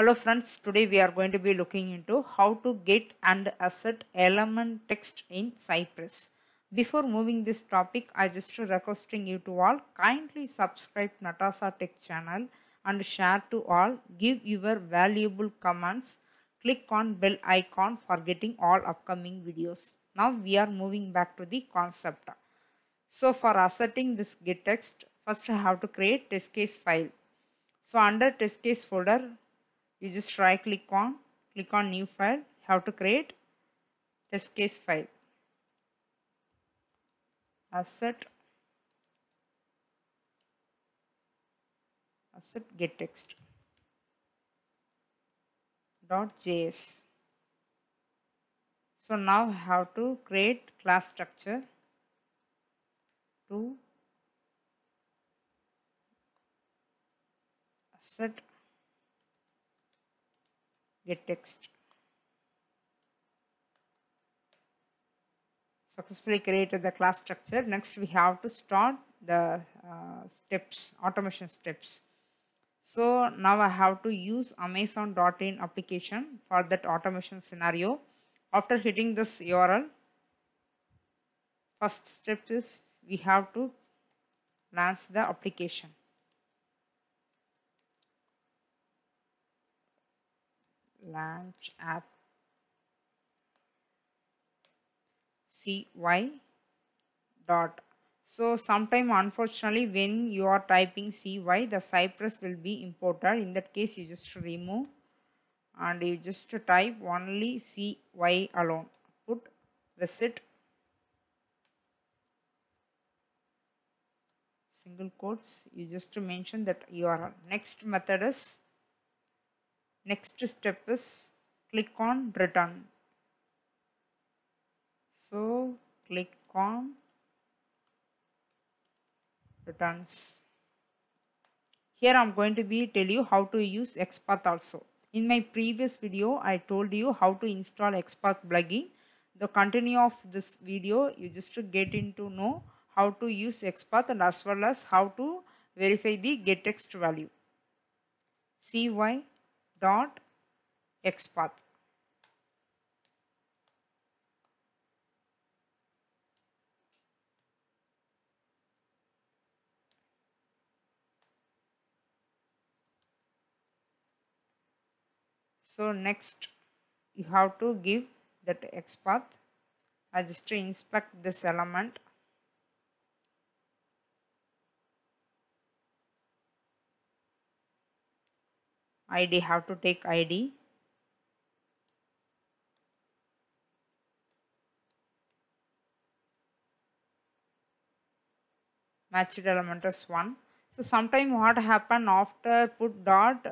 Hello friends, today we are going to be looking into how to get and assert element text in Cypress. Before moving this topic, I just requesting you to all kindly subscribe NATASA Tech channel and share to all, give your valuable comments, click on bell icon for getting all upcoming videos. Now we are moving back to the concept. So for asserting this get text, first I have to create test case file. So under test case folder, you just right click on new file, you have to create test case file, assert getText.js. So now you have to create class structure to assert get text. Successfully created the class structure. Next we have to start the steps, automation steps. So now I have to use amazon.in application for that automation scenario. After hitting this URL, first step is we have to launch the application. Launch app cy . So sometime unfortunately when you are typing cy, the Cypress will be imported. In that case you just remove and you just type only cy alone, put visit single quotes, you just mention that URL. Next step is click on return. So click on returns. Here I am going to be tell you how to use XPath also. In my previous video I told you how to install XPath plugin. The continue of this video you just to get into know how to use XPath and as well as how to verify the get text value. cy.xpath. So next you have to give that xpath. I just inspect this element. ID, have to take ID. Matched element is 1. So sometime what happen after put dot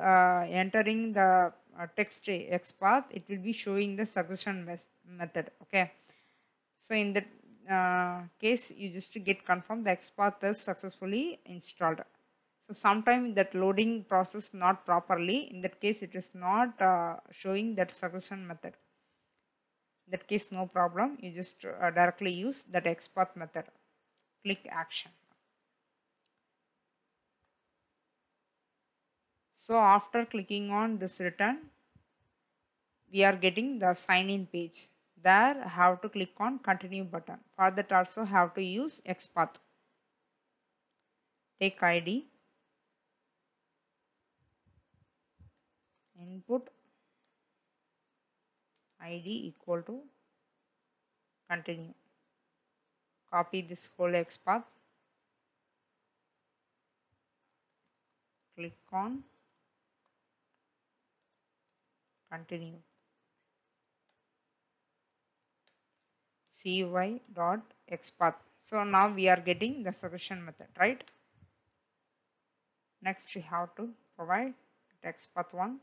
entering the text XPath, it will be showing the suggestion method. Okay. So in that case you just to get confirmed the XPath is successfully installed. So sometimes that loading process not properly, in that case it is not showing that suggestion method. In that case no problem, you just directly use that XPath method. Click action. So after clicking on this return, we are getting the sign in page. There have to click on continue button. For that also have to use XPath. Take ID. Input ID equal to continue. Copy this whole XPath. Click on continue. cy.xpath. So now we are getting the suggestion method, right? Next we have to provide XPath1.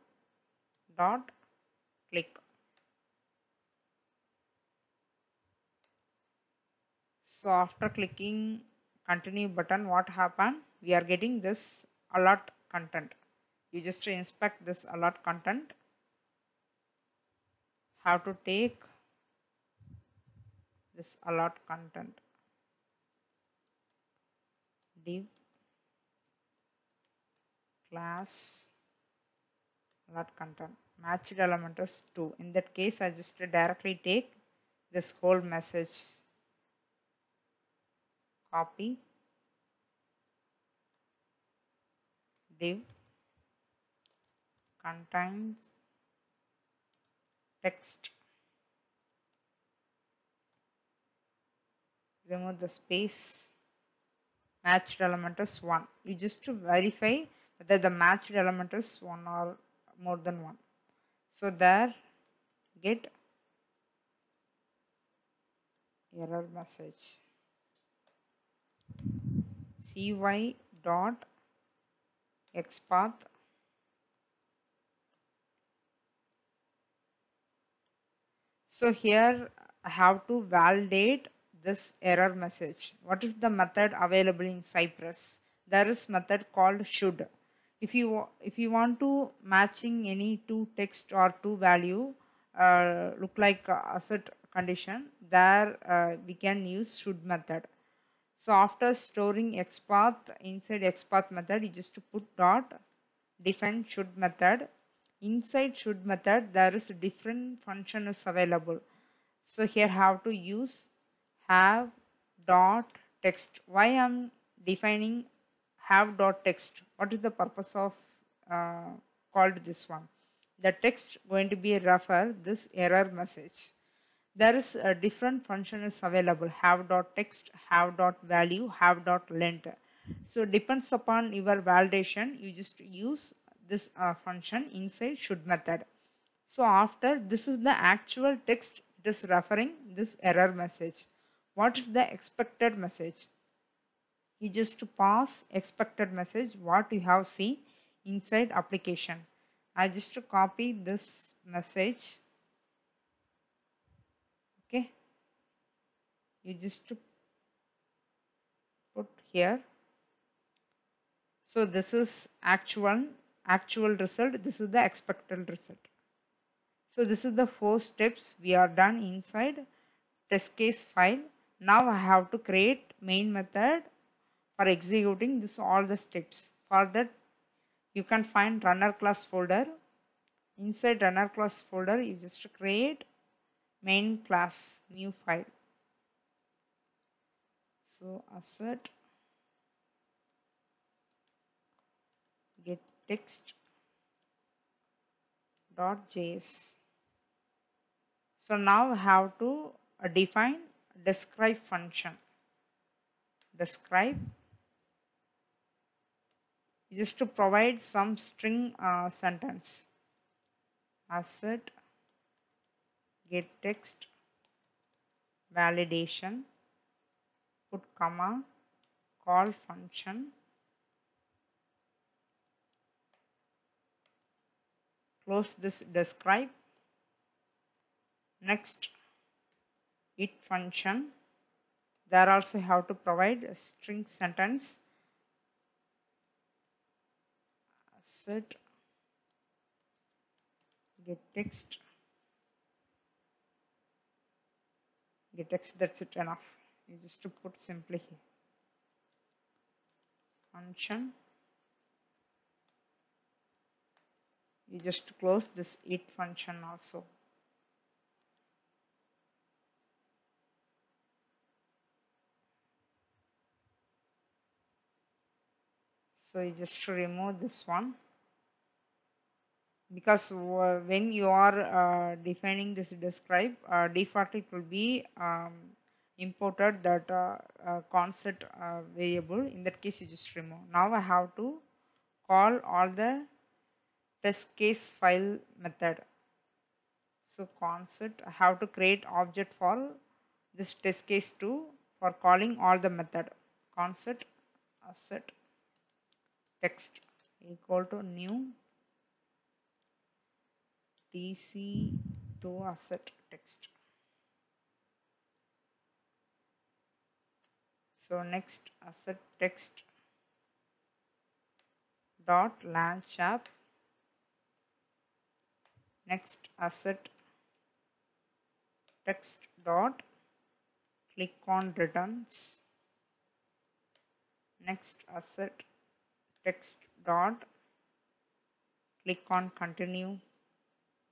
Dot click. So after clicking continue button, what happened? We are getting this alert content. You just inspect this alert content. Have to take this alert content. Div class not content, matched element is 2. In that case, I just directly take this whole message, copy, div contains text, remove the space, matched element is 1. You just to verify whether the matched element is 1 or more than 1. So there, get error message cy.xpath . So here I have to validate this error message. What is the method available in Cypress? There is method called should. If you want to matching any two text or two value look like assert condition, there we can use should method. So after storing XPath, inside XPath method, you just put dot define should method. Inside should method, there is different function is available. So here have to use have dot text. Why I'm defining have dot text? What is the purpose of called this one? The text going to be refer this error message. There is a different function is available, have dot text, have dot value, have dot length. So depends upon your validation, you just use this function inside should method. So after this is the actual text, it is referring this error message. What is the expected message? You just pass expected message what you have seen inside application. I just copy this message. Okay, you just put here. So this is actual result, this is the expected result. So this is the 4 steps we are done inside test case file. Now I have to create main method for executing this all the steps. For that, you can find runner class folder. Inside runner class folder, you just create main class, new file. So assert get text.js. So now have to define describe function. Describe, just to provide some string sentence. Assert get text validation, put comma, call function, close this describe. Next, it function. There also have to provide a string sentence. Assert get text. Get text, that's it, enough. You just to put simply here. Function. You just close this it function also. So you just remove this one, because when you are defining this describe, default it will be imported that concept variable. In that case, you just remove. Now I have to call all the test case file method. So concept, I have to create object for this test case 2 for calling all the method. Concept assert text equal to new tc2 assert text. So next assert text dot launch app. Next assert text dot click on returns. Next assert text dot click on continue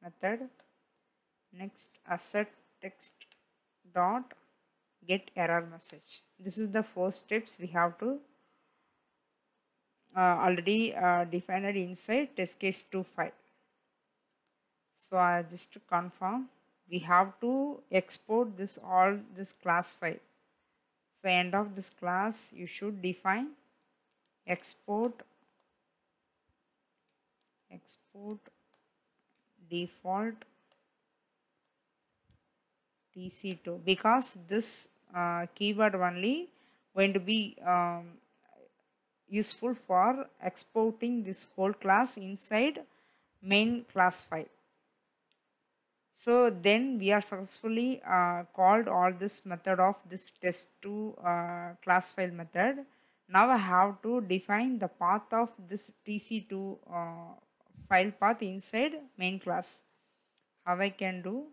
method. Next, assert text dot get error message. This is the 4 steps we have to already defined inside test case 2 file. So just to confirm, we have to export this class file. So end of this class you should define export default tc2, because this keyword only going to be useful for exporting this whole class inside main class file. So then we are successfully called all this method of this test2 class file method. Now I have to define the path of this tc2 file path inside main class. How I can do?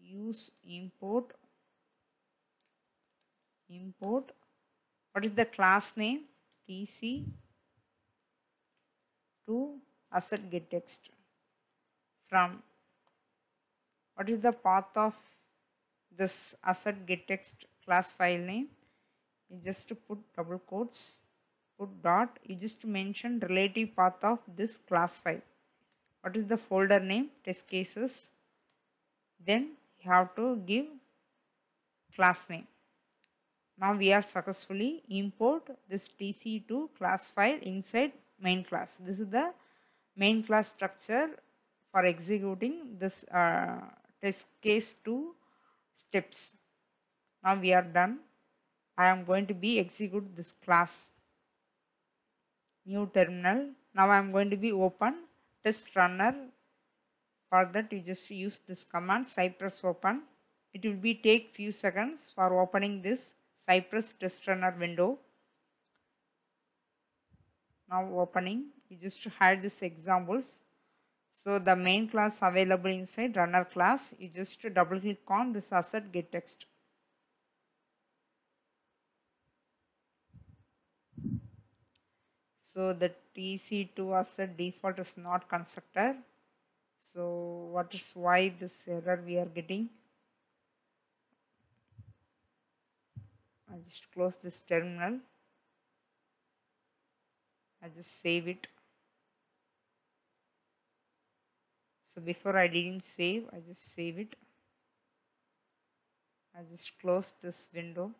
Use import. What is the class name? tc2 assert get text. From what is the path of this assert get text class file name? You just to put double quotes, put dot, you just mention relative path of this class file. What is the folder name? Test cases. Then you have to give class name. Now we are successfully import this tc2 class file inside main class. This is the main class structure for executing this test case 2 steps. Now we are done. I am going to be execute this class. New terminal. Now I am going to be open test runner. For that you just use this command Cypress open. It will be take few seconds for opening this Cypress test runner window. Now opening, you just hide these examples. So the main class available inside runner class, you just double click on this assert get text. So the tc2 assert default is not constructor. So what is why this error we are getting? I just close this terminal. I just save it. So before I didn't save, I just save it. I just close this window.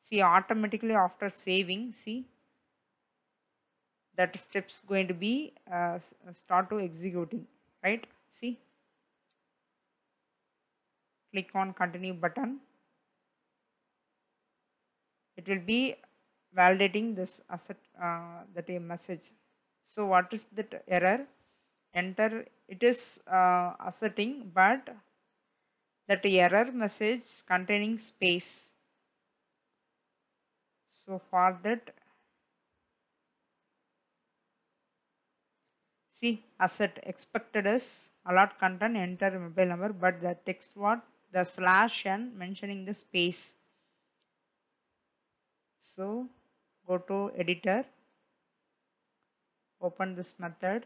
See, automatically after saving, see, that step's going to be start to executing, right? See, click on continue button. It will be validating this assert that a message. So what is that error? Enter, it is asserting, but that error message containing space. So for that, see, assert expected is alert content, enter mobile number, but the text what? The slash and mentioning the space. So go to editor, open this method.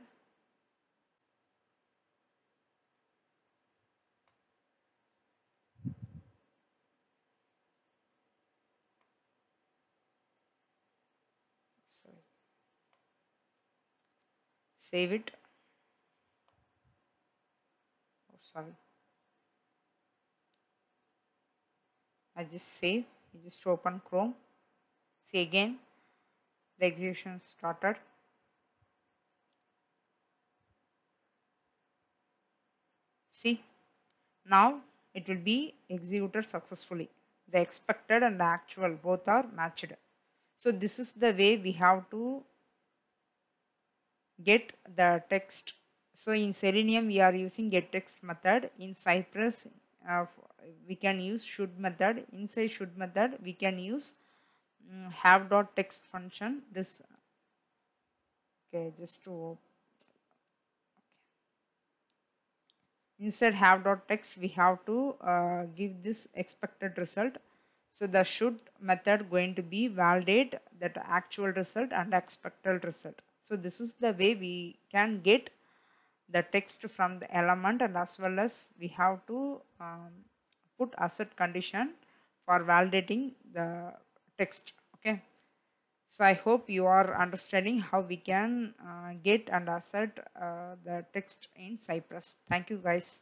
Sorry. Save it. Oh, sorry. I just save. You just open Chrome. See again, the execution started. See, now it will be executed successfully. The expected and the actual both are matched. So this is the way we have to get the text. So in Selenium we are using get text method. In Cypress we can use should method. Inside should method we can use have dot text function. This okay, just to okay. Instead have dot text we have to give this expected result. So the should method going to be validate that actual result and expected result. So this is the way we can get the text from the element, and as well as we have to put asset condition for validating the text. Okay. So I hope you are understanding how we can get and assert the text in Cypress. Thank you guys.